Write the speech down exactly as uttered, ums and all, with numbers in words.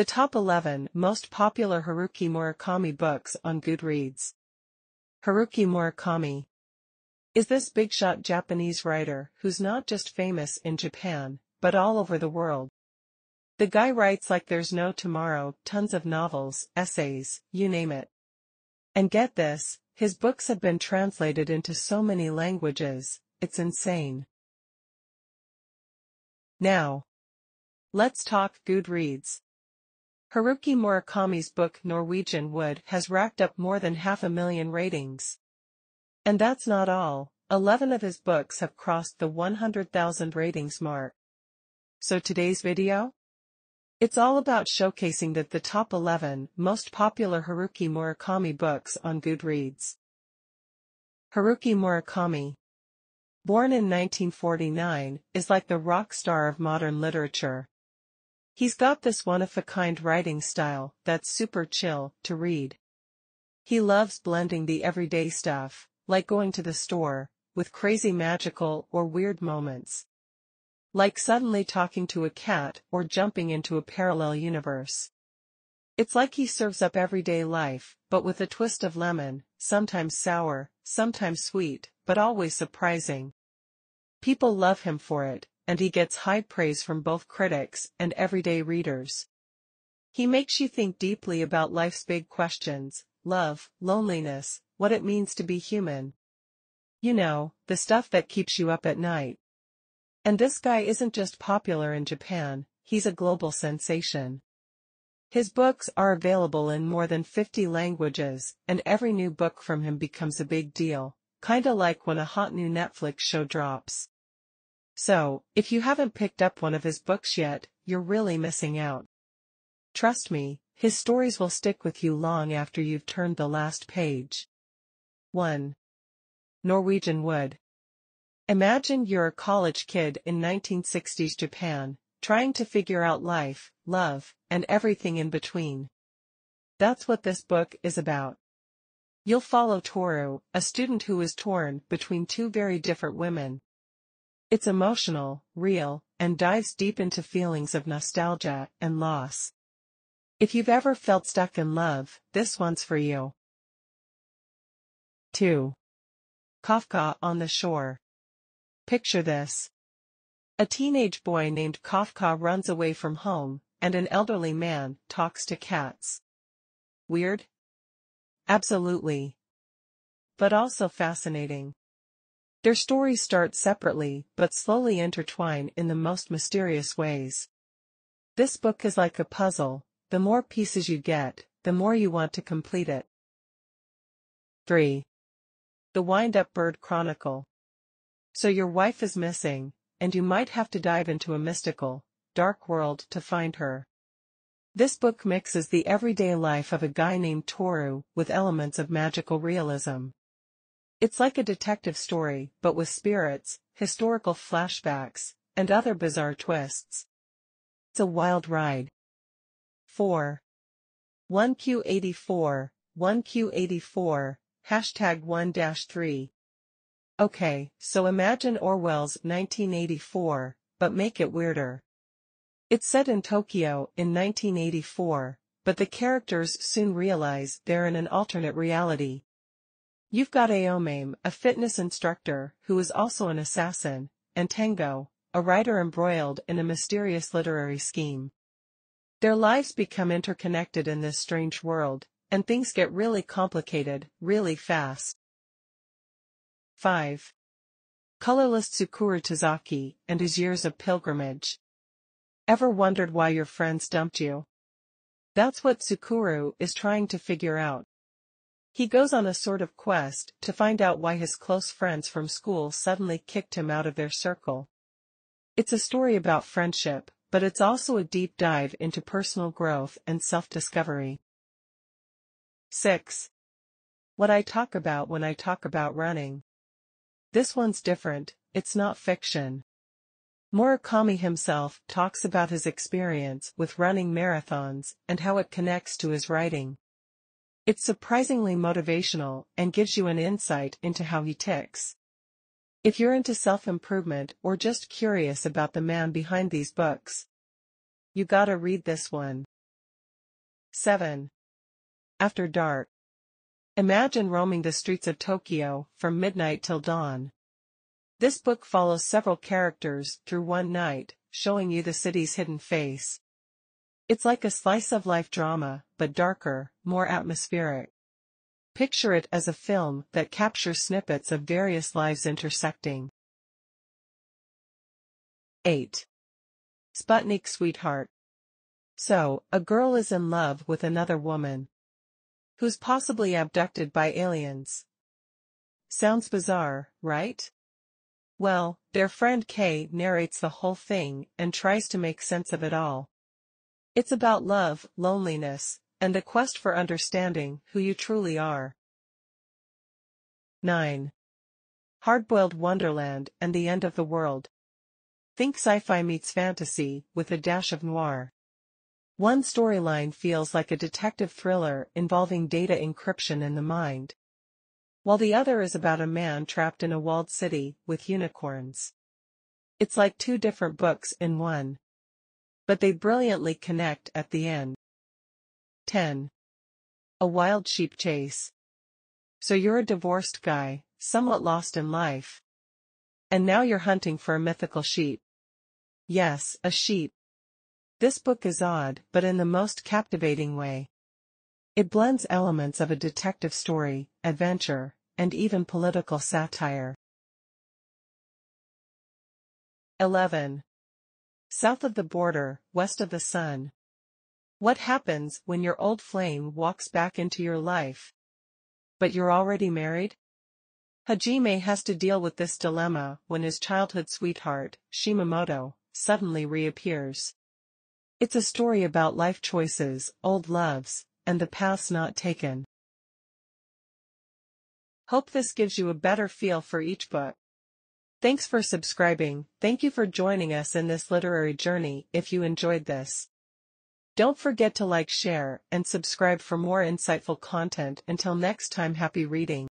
The top eleven most popular Haruki Murakami books on Goodreads. Haruki Murakami is this big-shot Japanese writer who's not just famous in Japan, but all over the world. The guy writes like there's no tomorrow, tons of novels, essays, you name it. And get this, his books have been translated into so many languages, it's insane. Now, let's talk Goodreads. Haruki Murakami's book Norwegian Wood has racked up more than half a million ratings. And that's not all, eleven of his books have crossed the one hundred thousand ratings mark. So today's video? It's all about showcasing that the top eleven most popular Haruki Murakami books on Goodreads. Haruki Murakami, born in nineteen forty-nine, is like the rock star of modern literature. He's got this one-of-a-kind writing style that's super chill to read. He loves blending the everyday stuff, like going to the store, with crazy magical or weird moments. Like suddenly talking to a cat or jumping into a parallel universe. It's like he serves up everyday life, but with a twist of lemon, sometimes sour, sometimes sweet, but always surprising. People love him for it, and he gets high praise from both critics and everyday readers. He makes you think deeply about life's big questions, love, loneliness, what it means to be human. You know, the stuff that keeps you up at night. And this guy isn't just popular in Japan, he's a global sensation. His books are available in more than fifty languages, and every new book from him becomes a big deal, kinda like when a hot new Netflix show drops. So, if you haven't picked up one of his books yet, you're really missing out. Trust me, his stories will stick with you long after you've turned the last page. one. Norwegian Wood. Imagine you're a college kid in nineteen sixties Japan, trying to figure out life, love, and everything in between. That's what this book is about. You'll follow Toru, a student who is torn between two very different women. It's emotional, real, and dives deep into feelings of nostalgia and loss. If you've ever felt stuck in love, this one's for you. two. Kafka on the Shore. Picture this. A teenage boy named Kafka runs away from home, and an elderly man talks to cats. Weird? Absolutely. But also fascinating. Their stories start separately, but slowly intertwine in the most mysterious ways. This book is like a puzzle. The more pieces you get, the more you want to complete it. three. The Wind-Up Bird Chronicle. So your wife is missing, and you might have to dive into a mystical, dark world to find her. This book mixes the everyday life of a guy named Toru with elements of magical realism. It's like a detective story, but with spirits, historical flashbacks, and other bizarre twists. It's a wild ride. four. one Q eighty-four, one Q eighty-four, hashtag one dash three. Okay, so imagine Orwell's nineteen eighty-four, but make it weirder. It's set in Tokyo in nineteen eighty-four, but the characters soon realize they're in an alternate reality. You've got Aomame, a fitness instructor, who is also an assassin, and Tango, a writer embroiled in a mysterious literary scheme. Their lives become interconnected in this strange world, and things get really complicated, really fast. five. Colorless Tsukuru Tazaki and His Years of Pilgrimage. Ever wondered why your friends dumped you? That's what Tsukuru is trying to figure out. He goes on a sort of quest to find out why his close friends from school suddenly kicked him out of their circle. It's a story about friendship, but it's also a deep dive into personal growth and self-discovery. six. What I Talk About When I Talk About Running. This one's different, it's not fiction. Murakami himself talks about his experience with running marathons and how it connects to his writing. It's surprisingly motivational and gives you an insight into how he ticks. If you're into self-improvement or just curious about the man behind these books, you gotta read this one. seven. After Dark. Imagine roaming the streets of Tokyo from midnight till dawn. This book follows several characters through one night, showing you the city's hidden face. It's like a slice-of-life drama, but darker, more atmospheric. Picture it as a film that captures snippets of various lives intersecting. eight. Sputnik Sweetheart. So, a girl is in love with another woman, who's possibly abducted by aliens. Sounds bizarre, right? Well, their friend Kay narrates the whole thing and tries to make sense of it all. It's about love, loneliness, and the quest for understanding who you truly are. nine. Hard-Boiled Wonderland and the End of the World. Think sci-fi meets fantasy with a dash of noir. One storyline feels like a detective thriller involving data encryption in the mind, while the other is about a man trapped in a walled city with unicorns. It's like two different books in one, but they brilliantly connect at the end. ten. A Wild Sheep Chase. So you're a divorced guy, somewhat lost in life, and now you're hunting for a mythical sheep. Yes, a sheep. This book is odd, but in the most captivating way. It blends elements of a detective story, adventure, and even political satire. eleven. South of the Border, West of the Sun. What happens when your old flame walks back into your life? But you're already married? Hajime has to deal with this dilemma when his childhood sweetheart, Shimamoto, suddenly reappears. It's a story about life choices, old loves, and the paths not taken. Hope this gives you a better feel for each book. Thanks for subscribing. Thank you for joining us in this literary journey. If you enjoyed this, don't forget to like, share, and subscribe for more insightful content. Until next time, happy reading.